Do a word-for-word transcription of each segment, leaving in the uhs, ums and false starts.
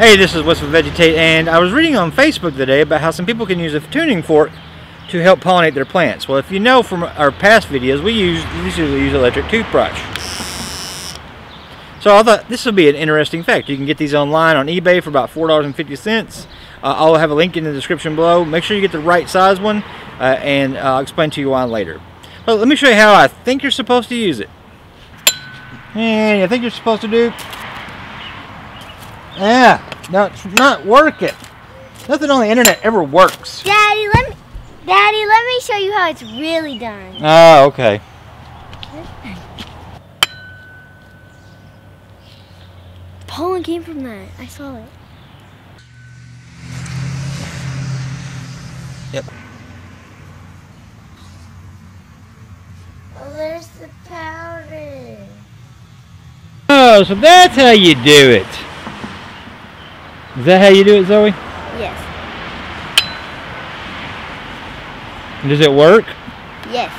Hey, this is What's with Vegetate, and I was reading on Facebook today about how some people can use a tuning fork to help pollinate their plants. Well, if you know from our past videos, we use, usually use electric toothbrush. So I thought this would be an interesting fact. You can get these online on eBay for about four dollars and fifty cents. Uh, I'll have a link in the description below. Make sure you get the right size one, uh, and uh, I'll explain to you why later. But let me show you how I think you're supposed to use it. And I think you're supposed to do... Yeah, no, it's not working. Nothing on the internet ever works. Daddy, let me, Daddy, let me show you how it's really done. Oh, okay. Pollen came from that. I saw it. Yep. Well, there's the powder. Oh, so that's how you do it. Is that how you do it, Zoe? Yes. Does it work? Yes.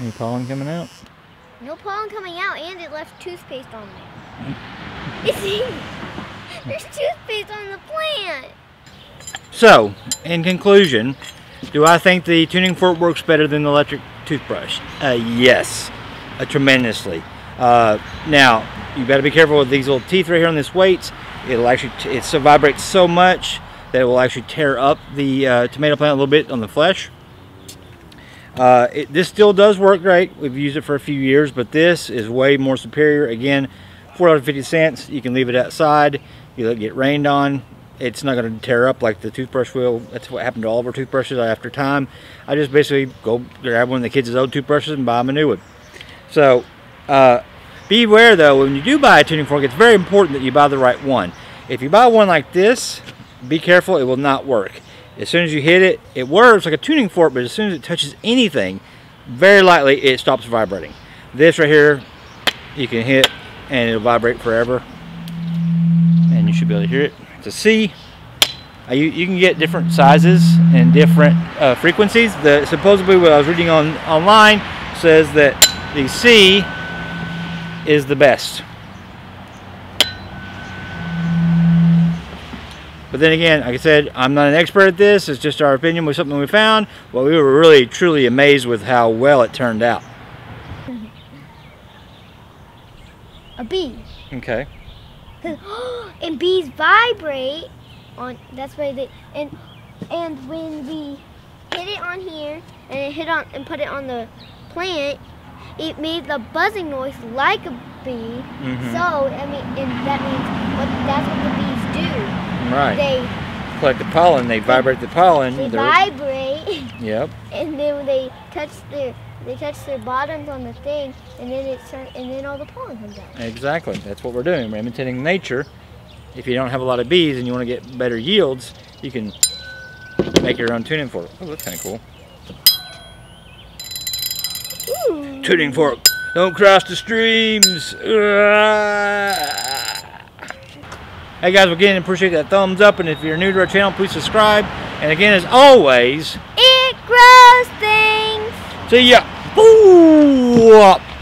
Any pollen coming out? No pollen coming out, and it left toothpaste on there. There's toothpaste on the plant! So, in conclusion, do I think the tuning fork works better than the electric toothbrush? Uh, yes, uh, tremendously. Uh, now, you better be careful with these little teeth right here on this weights. It'll actually, t it so vibrates so much that it will actually tear up the uh, tomato plant a little bit on the flesh. Uh, it, this still does work great. We've used it for a few years, but this is way more superior. Again, four dollars and fifty cents. You can leave it outside. You let it get rained on. It's not going to tear up like the toothbrush will. That's what happened to all of our toothbrushes after time. I just basically go grab one of the kids' old toothbrushes and buy them a new one. So, uh, beware though, when you do buy a tuning fork, it's very important that you buy the right one. If you buy one like this, be careful, it will not work. As soon as you hit it, it works like a tuning fork, but as soon as it touches anything, very lightly, it stops vibrating. This right here, you can hit and it'll vibrate forever. And you should be able to hear it. To see, uh, you, you can get different sizes and different uh, frequencies. The, supposedly what I was reading on online says that the C is the best. But then again, like I said, I'm not an expert at this. It's just our opinion with something we found. Well, we were really truly amazed with how well it turned out. A B. Okay. And bees vibrate on, that's why they, and and when we hit it on here and it hit on and put it on the plant, it made the buzzing noise like a bee. Mm-hmm. So I mean, and that means what, that's what the bees do. Right. They collect the pollen. They vibrate the pollen. They vibrate. Yep. And then when they touch their They touch their bottoms on the thing, and then it starts, and then all the pollen comes out. Exactly, that's what we're doing. We're imitating nature. If you don't have a lot of bees and you want to get better yields, you can make your own tuning fork. Oh, that's kind of cool. Ooh. Tuning fork. Don't cross the streams. Hey guys, again, appreciate that thumbs up, and if you're new to our channel, please subscribe. And again, as always, it grows things. See ya. Ooh.